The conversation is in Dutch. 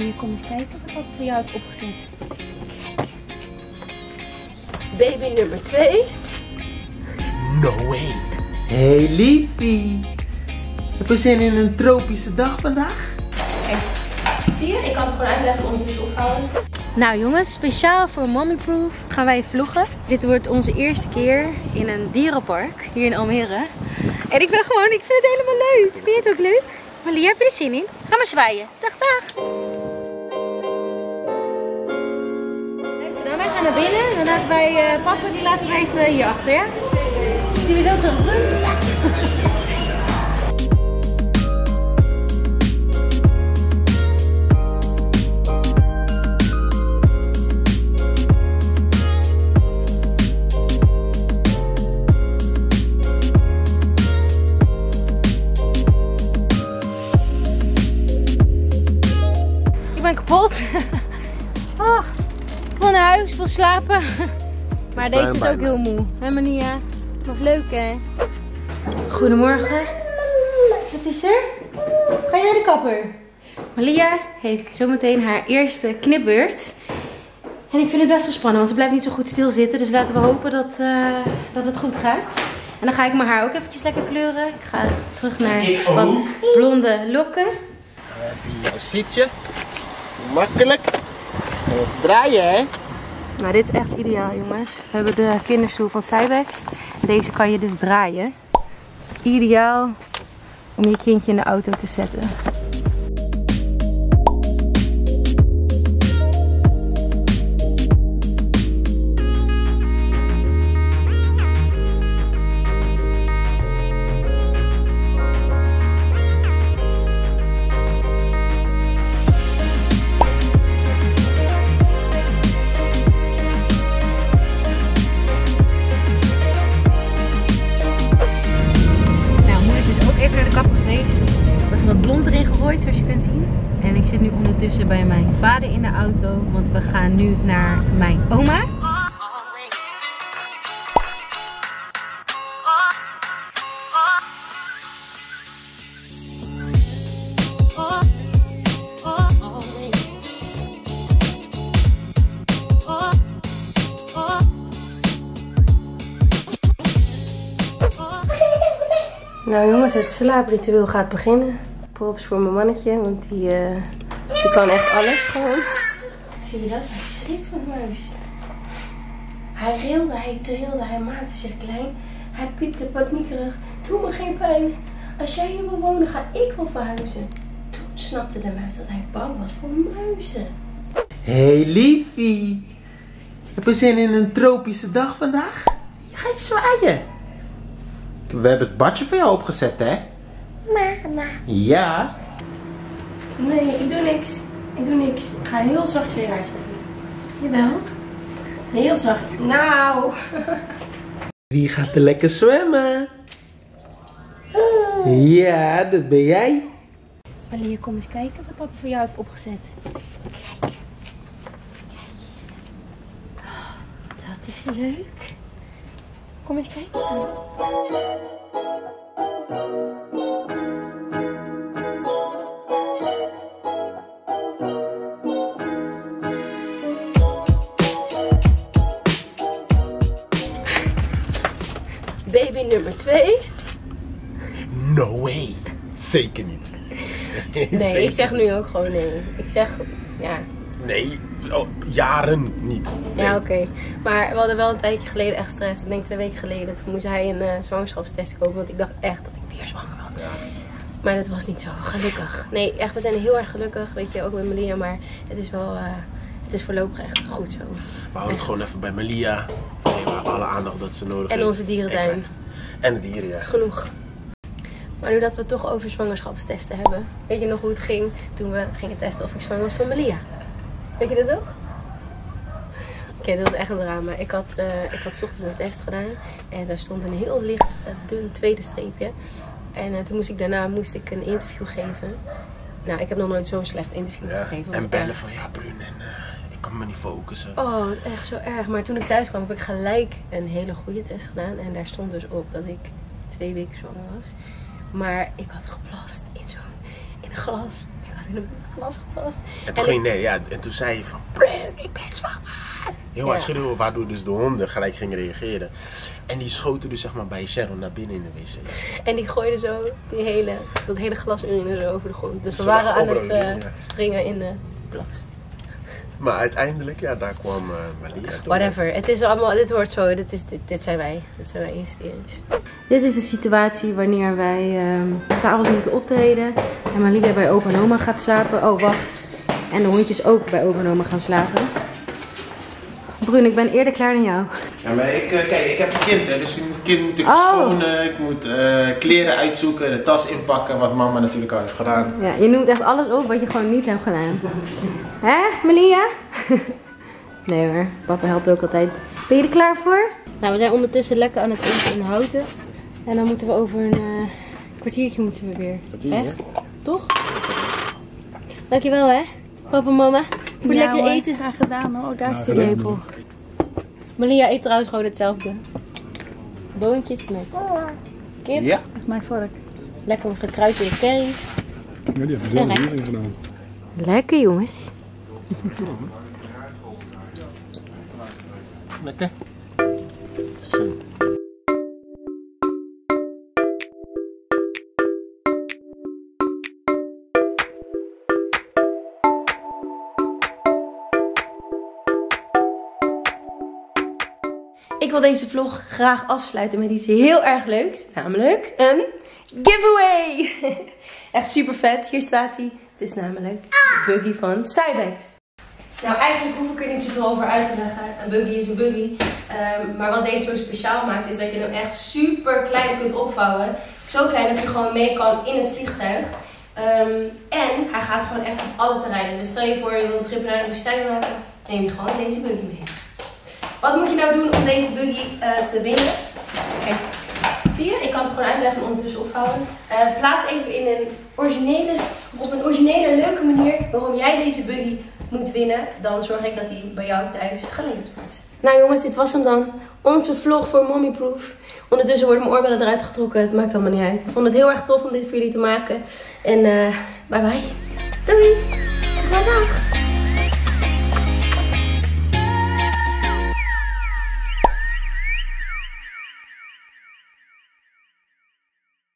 hier, kom eens kijken wat ik voor jou heb opgezet. Kijk. Baby nummer 2. No way. Hey liefie. Heb je zin in een tropische dag vandaag? Kijk. Zie je? Ik kan het gewoon uitleggen ondertussen ophouden. Nou jongens, speciaal voor Mommyproof gaan wij vloggen. Dit wordt onze eerste keer in een dierenpark hier in Almere. En ik ben gewoon, ik vind het helemaal leuk. Vind je het ook leuk? Maliya, heb je er zin in? Ga maar zwaaien. Dag, dag. Luister, dan wij gaan naar binnen. Dan laten wij papa, die laten wij even hier achter, ja? Zien we dat toch? Ja. Kapot. Oh, ik wil naar huis, ik wil slapen. Maar deze is ook heel moe. Hè Maliya? Wat leuk hè? Goedemorgen. Wat is er? Ga je naar de kapper? Maliya heeft zometeen haar eerste knipbeurt. En ik vind het best wel spannend, want ze blijft niet zo goed stilzitten. Dus laten we hopen dat het goed gaat. En dan ga ik mijn haar ook eventjes lekker kleuren. Ik ga terug naar wat blonde lokken. Even jouw zitje. Makkelijk. Even draaien, hè? Nou, dit is echt ideaal, jongens. We hebben de kinderstoel van Cybex. Deze kan je dus draaien. Het is ideaal om je kindje in de auto te zetten. Tussen bij mijn vader in de auto, want we gaan nu naar mijn oma. Nou jongens, het slaapritueel gaat beginnen. Props voor mijn mannetje, want die kan echt alles gewoon. Zie je dat? Hij schrikt van de muis. Hij rilde, hij trilde, hij maakte zich klein. Hij piepte paniekerig. Doe me geen pijn. Als jij hier wil wonen, ga ik wel verhuizen. Toen snapte de muis dat hij bang was voor muizen. Hey liefie. Heb je zin in een tropische dag vandaag? Ga je zwaaien? We hebben het badje voor jou opgezet, hè? Mama. Ja. Nee, ik doe niks. Ik doe niks. Ik ga heel zacht in je haar zetten. Jawel. Heel zacht. Nou. Wie gaat er lekker zwemmen? Ja, dat ben jij. Maliya, kom eens kijken wat papa voor jou heeft opgezet. Kijk. Kijk eens. Oh, dat is leuk. Kom eens kijken. Baby nummer 2. No way. Zeker niet. Nee, zeker. Ik zeg nu ook gewoon nee. Ik zeg, ja. Nee, jaren niet. Nee. Ja, oké. Maar we hadden wel een tijdje geleden echt stress. Ik denk 2 weken geleden. Toen moest hij een zwangerschapstest kopen. Want ik dacht echt dat ik weer zwanger was. Ja. Maar dat was niet zo gelukkig. Nee, echt, we zijn heel erg gelukkig. Weet je, ook met Maliya. Maar het is wel... Het is voorlopig echt goed zo. We houden het gewoon even bij Maliya. Geven alle aandacht dat ze nodig heeft. En onze dierentuin. En de dieren, ja. Dat is genoeg. Maar nu dat we het toch over zwangerschapstesten hebben. Weet je nog hoe het ging toen we gingen testen of ik zwanger was van Maliya? Weet je dat nog? Oké, dat was echt een drama. Ik had 's ochtends een test gedaan. En daar stond een heel licht, dun tweede streepje. En toen moest ik een interview geven. Nou, ik heb nog nooit zo'n slecht interview gegeven. En bellen echt... van ja, Brun en... Ik kan me niet focussen. Oh, echt zo erg. Maar toen ik thuis kwam heb ik gelijk een hele goede test gedaan. En daar stond dus op dat ik 2 weken zwanger was. Maar ik had geplast in een glas. Ik had in een glas gepast. En toen ging en toen zei je van, Brun, ik ben zwanger. Heel hard schreeuwen, waardoor dus de honden gelijk gingen reageren. En die schoten dus zeg maar bij Cheryl naar binnen in de wc. En die gooiden zo dat hele glas urine zo over de grond. Dus we waren aan het springen in de plas. Maar uiteindelijk, ja, daar kwam Maliya. Whatever, het is allemaal, dit wordt zo, dit zijn wij. Dit zijn wij hysterisch. Dit is de situatie wanneer wij 's avonds moeten optreden. En Maliya bij opa en oma gaat slapen. Oh, wacht. En de hondjes ook bij opa en oma gaan slapen. Brun, ik ben eerder klaar dan jou. Ja, maar kijk, ik heb een kind, hè, dus een kind moet ik verschonen, ik moet kleren uitzoeken, de tas inpakken, wat mama natuurlijk al heeft gedaan. Ja, je noemt echt alles op wat je gewoon niet hebt gedaan. Hè, Maliya? Nee hoor, papa helpt ook altijd. Ben je er klaar voor? Nou, we zijn ondertussen lekker aan het inhouden. En dan moeten we over een kwartiertje moeten we weer. Hè? Toch? Dankjewel hè, papa en mama. Voor lekker eten gaan gedaan hoor. Oh, daar is de lepel. Maliya eet trouwens gewoon hetzelfde. Boontjes met kip. Ja. Dat is mijn vork. Lekker gekruid in de curry. Ja, die hebben we zelf ingedaan. Lekker jongens. Lekker. Zo. Ik wil deze vlog graag afsluiten met iets heel erg leuks. Namelijk een giveaway. Echt super vet. Hier staat hij. Het is namelijk de buggy van Cybex. Nou, eigenlijk hoef ik er niet zoveel over uit te leggen. Een buggy is een buggy. Maar wat deze zo speciaal maakt is dat je hem echt super klein kunt opvouwen. Zo klein dat je gewoon mee kan in het vliegtuig. En hij gaat gewoon echt op alle terreinen. Dus stel je voor je wil een trip naar de woestijn maken. Neem je gewoon deze buggy mee. Wat moet je nou doen om deze buggy te winnen? Kijk, zie je? Ik kan het gewoon uitleggen en ondertussen ophouden. Plaats even in een originele, op een originele leuke manier waarom jij deze buggy moet winnen. Dan zorg ik dat die bij jou thuis geleverd wordt. Nou jongens, dit was hem dan. Onze vlog voor Mommyproof. Ondertussen worden mijn oorbellen eruit getrokken. Het maakt allemaal niet uit. Ik vond het heel erg tof om dit voor jullie te maken. En bye bye. Doei!